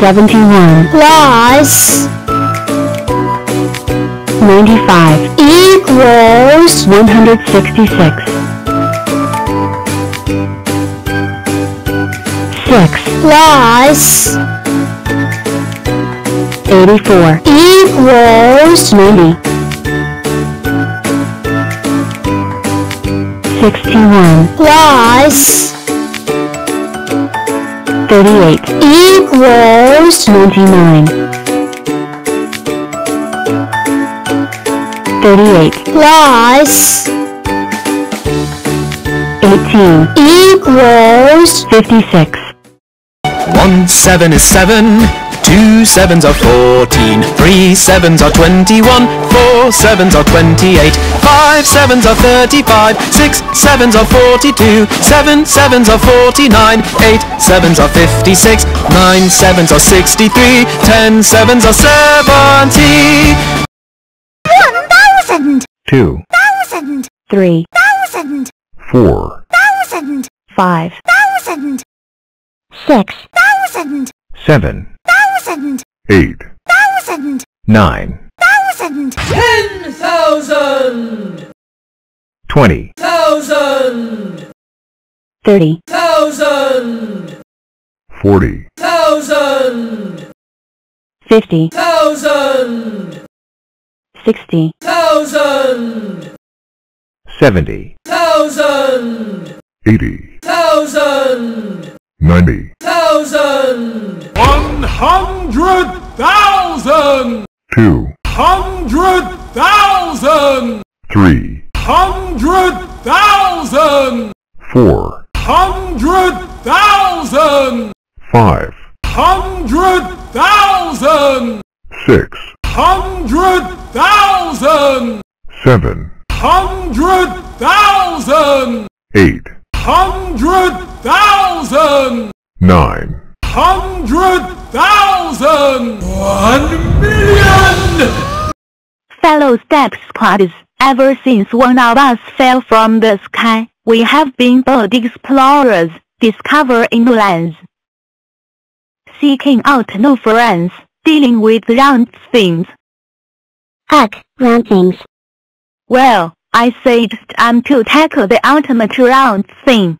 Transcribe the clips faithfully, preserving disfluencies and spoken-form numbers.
seventy-one plus ninety-five equals one hundred sixty-six. six plus eighty-four equals ninety. sixty-one plus thirty-eight equals ninety-nine. thirty-eight plus eighteen equals fifty-six. One seven is seven, two sevens are fourteen, three sevens are twenty-one, four sevens are twenty-eight, five sevens are thirty-five, six sevens are forty-two, seven sevens are forty-nine, eight sevens are fifty-six, nine sevens are sixty-three, ten sevens are seventy. One thousand, two thousand, three thousand, four thousand, five thousand, six thousand, seven thousand, eight thousand, nine thousand, ten thousand, twenty thousand, thirty thousand, forty thousand, fifty thousand, sixty thousand, seventy thousand, eighty thousand, ninety thousand, one hundred thousand, two hundred thousand, three hundred thousand, four hundred thousand, five hundred thousand, six hundred thousand, seven hundred thousand, eight hundred thousand, nine hundred thousand, one million. Fellow Step Squads, ever since one of us fell from the sky, we have been bold explorers, discovering new lands, seeking out new friends, dealing with round things. Heck, round things. Well, I say it's time to tackle the ultimate round thing.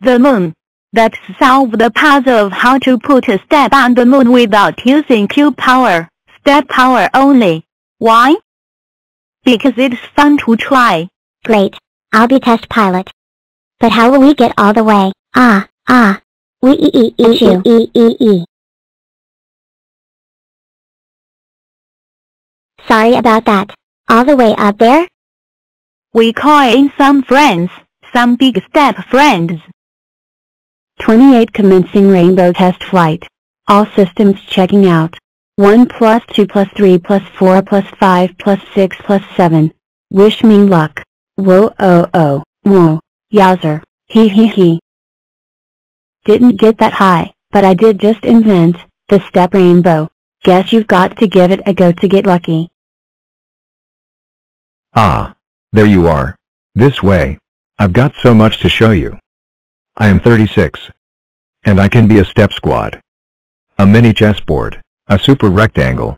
The moon. Let's solve the puzzle of how to put a step on the moon without using cube power, step power only. Why? Because it's fun to try. Great. I'll be test pilot. But how will we get all the way? Ah, ah. We e e e e e e e. Sorry about that. All the way up there? We call in some friends, some big step friends. twenty-eight commencing rainbow test flight. All systems checking out. one plus two plus three plus four plus five plus six plus seven. Wish me luck. Whoa oh oh. Whoa. Yowzer. Hee hee hee. Didn't get that high, but I did just invent the step rainbow. Guess you've got to give it a go to get lucky. Ah, there you are. This way. I've got so much to show you. I am thirty-six. And I can be a step squad. A mini chessboard, a super rectangle.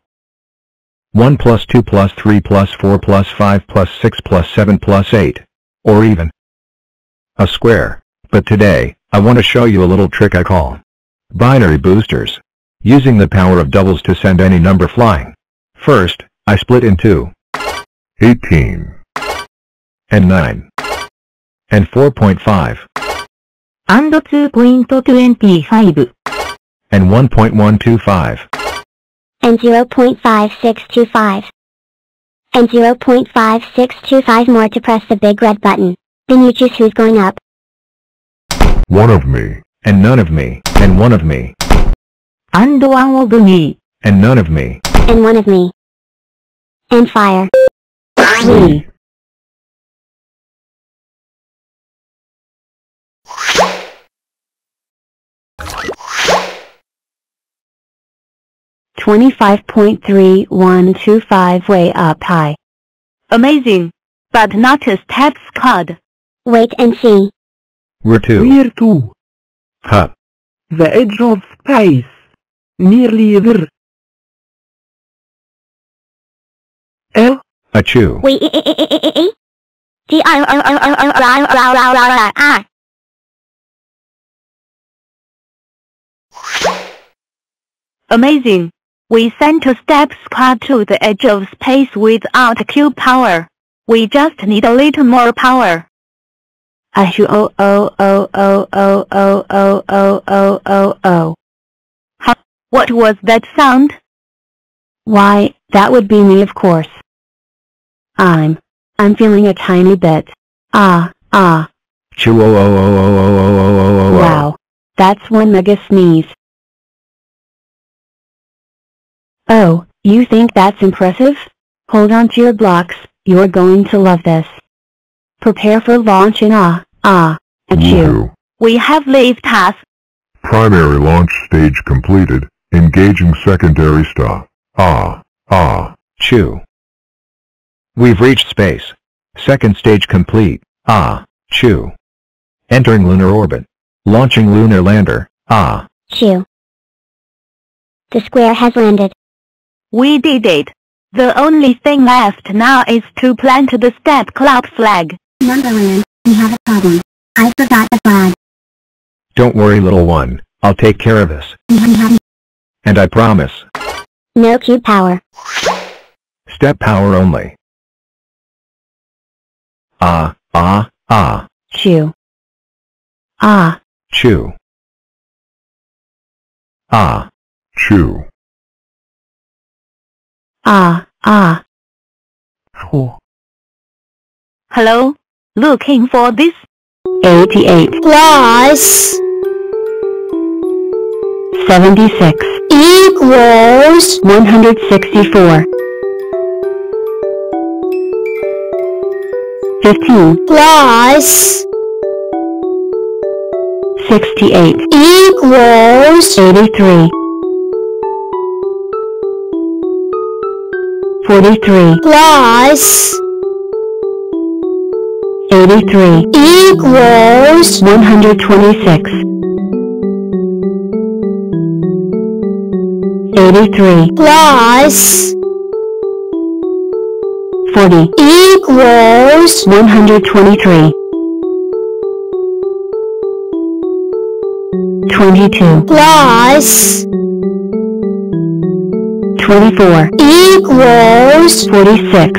one plus two plus three plus four plus five plus six plus seven plus eight. Or even a square. But today, I want to show you a little trick I call binary boosters. Using the power of doubles to send any number flying. First, I split in two. eighteen and nine and four point five and two point two five and one point one two five and zero point five six two five and zero point five six two five more to press the big red button. Then you choose who's going up. One of me and none of me and one of me and one of me and none of me and one of me and fire. Three. twenty-five point three one two five way up high. Amazing, but not a step squad. Wait and see. We're two. We're two. Huh. the edge of space, nearly there. L. Achoo. Amazing! We sent a step squad to the edge of space without cube power. We just need a little more power. Oh oh oh oh oh oh oh oh oh oh oh. Huh? What was that sound? Why, that would be me, of course. I'm, I'm feeling a tiny bit. Ah, ah. Choo oh oh oh oh oh oh oh oh. Wow, that's one mega sneeze. Oh, you think that's impressive? Hold on to your blocks. You're going to love this. Prepare for launch in ah, ah, achoo. We have leave task. Primary launch stage completed. Engaging secondary star. Ah, ah, choo. We've reached space. Second stage complete. Ah, choo. Entering lunar orbit. Launching lunar lander. Ah, choo. The square has landed. We did it. The only thing left now is to plant the step club flag. Numberland, we have a problem. I forgot the flag. Don't worry, little one. I'll take care of this. And I promise. No cube power. Step power only. Ah, ah, ah. Chew. Ah. Chew. Ah. Chew. Ah, ah. Oh. Hello? Looking for this? eighty-eight. Plus. seventy-six. Equals. one hundred sixty-four. fifteen. Plus. sixty-eight. Equals. eighty-three. forty-three. Plus. eighty-three. Equals. one hundred twenty-six. eighty-three. Plus. forty. Equals. one hundred twenty-three. twenty-two. Plus. twenty-four. Equals. forty-six.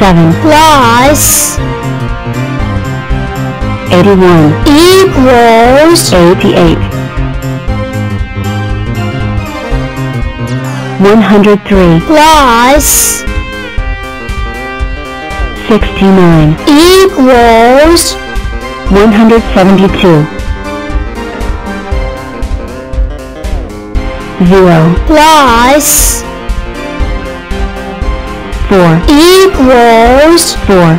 seven. Plus. eighty-one. Equals. eighty-eight. one hundred three. Plus. sixty-nine. Equals. one hundred seventy-two. zero. Plus. four. Equals. four.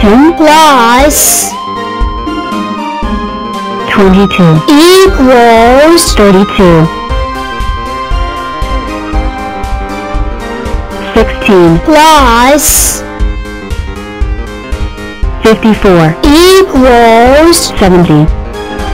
ten. Plus. twenty-two. Equals. thirty-two. sixteen. Plus. fifty-four. Equals. seventy.